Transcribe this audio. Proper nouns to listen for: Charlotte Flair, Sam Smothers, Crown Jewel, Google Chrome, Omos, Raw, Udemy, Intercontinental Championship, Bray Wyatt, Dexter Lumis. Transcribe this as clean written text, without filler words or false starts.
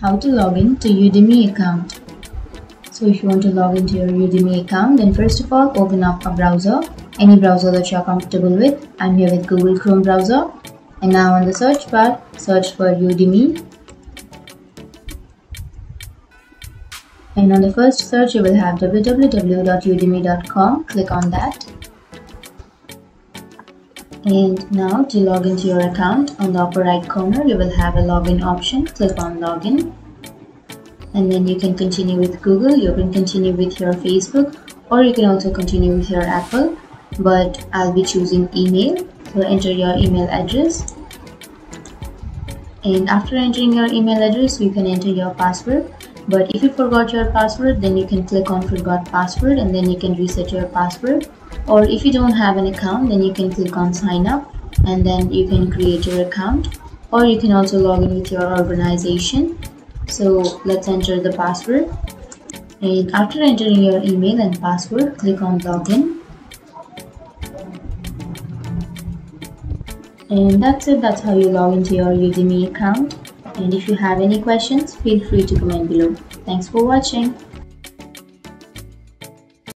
how to log in to Udemy account. So if you want to log into your Udemy account, then first of all open up a browser, any browser that you are comfortable with. I'm here with Google Chrome browser, and now on the search bar search for Udemy, and on the first search you will have www.udemy.com. click on that, and now to log into your account, on the upper right corner you will have a login option. Click on login, and then you can continue with Google, you can continue with your Facebook, or you can also continue with your Apple, but I'll be choosing email. So enter your email address, and after entering your email address you can enter your password. But if you forgot your password, then you can click on forgot password, and then you can reset your password. Or if you don't have an account, then you can click on sign up, and then you can create your account, or you can also log in with your organization. So let's enter the password, and after entering your email and password click on login. And that's it, that's how you log into your Udemy account. And if you have any questions, feel free to comment below. Thanks for watching.